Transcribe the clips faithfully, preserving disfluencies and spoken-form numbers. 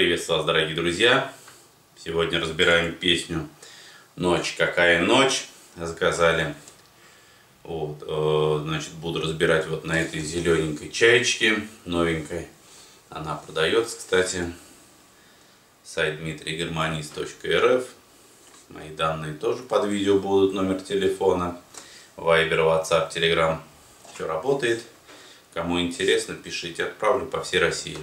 Приветствую вас, дорогие друзья! Сегодня разбираем песню «Ночь какая ночь». Заказали. Вот, э, значит, буду разбирать вот на этой зелененькой чаечке, новенькой. Она продается, кстати. Сайт дмитрий гармонист точка рф. Мои данные тоже под видео будут. Номер телефона, Viber, WhatsApp, Telegram. Все работает. Кому интересно, пишите. Отправлю по всей России.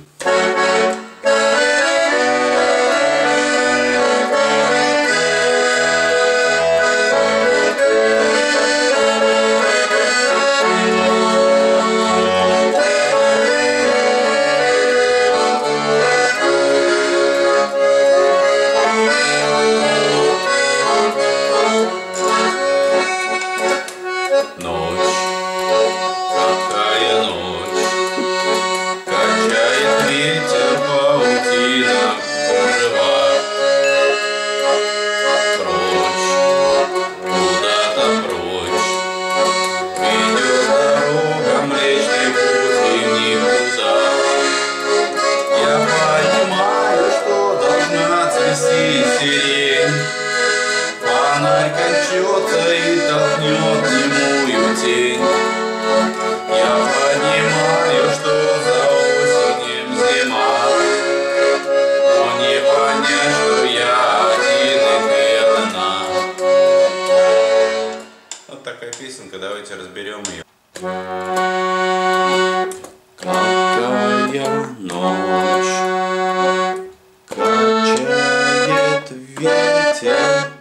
Давайте разберем ее. Какая ночь, качает ветер.